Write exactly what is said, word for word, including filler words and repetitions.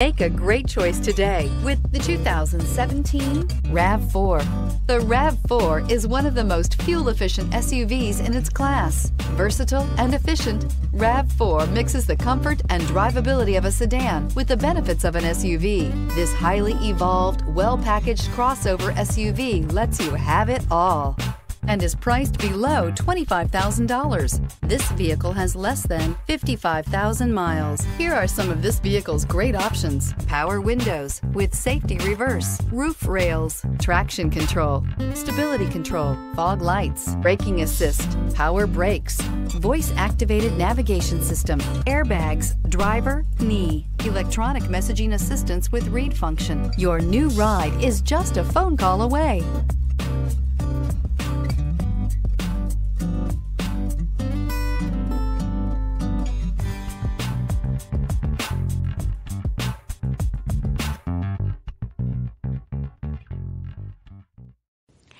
Make a great choice today with the two thousand seventeen RAV four. The RAV four is one of the most fuel-efficient S U Vs in its class. Versatile and efficient, RAV four mixes the comfort and drivability of a sedan with the benefits of an S U V. This highly evolved, well-packaged crossover S U V lets you have it all and is priced below twenty-five thousand dollars. This vehicle has less than fifty-five thousand miles. Here are some of this vehicle's great options: power windows with safety reverse, roof rails, traction control, stability control, fog lights, braking assist, power brakes, voice activated navigation system, airbags, driver, knee, electronic messaging assistance with read function. Your new ride is just a phone call away.